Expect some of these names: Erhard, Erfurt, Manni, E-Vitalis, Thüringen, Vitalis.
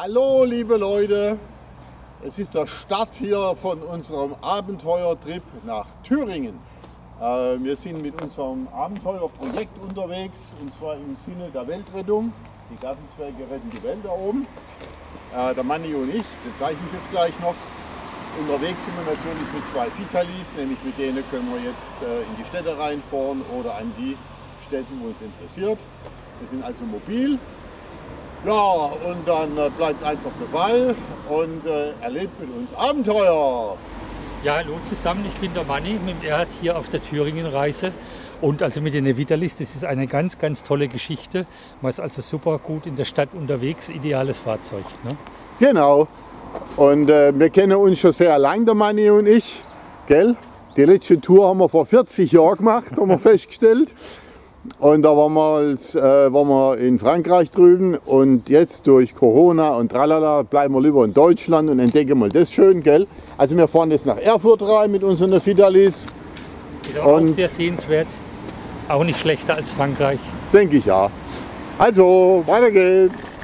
Hallo liebe Leute, es ist der Start hier von unserem Abenteuertrip nach Thüringen. Wir sind mit unserem Abenteuerprojekt unterwegs und zwar im Sinne der Weltrettung. Die Gartenzwerge retten die Welt da oben. Der Manni und ich, das zeige ich jetzt gleich noch. Unterwegs sind wir natürlich mit zwei Vitalis, nämlich mit denen können wir jetzt in die Städte reinfahren oder an die Städten, wo uns interessiert. Wir sind also mobil. Ja, und dann bleibt einfach dabei und erlebt mit uns Abenteuer. Ja, hallo zusammen, ich bin der Manni mit dem Erhard hier auf der Thüringen-Reise und also mit den E-Vitalis. Das ist eine ganz, ganz tolle Geschichte. Man ist also super gut in der Stadt unterwegs, ideales Fahrzeug. Ne? Genau, und wir kennen uns schon sehr lange, der Manni und ich, gell? Die letzte Tour haben wir vor 40 Jahren gemacht, haben wir festgestellt. Und da waren wir in Frankreich drüben und jetzt durch Corona und tralala bleiben wir lieber in Deutschland und entdecken mal das schön, gell? Also wir fahren jetzt nach Erfurt rein mit unseren Vitalis. Ist auch sehr sehenswert, auch nicht schlechter als Frankreich. Denke ich ja. Also, weiter geht's!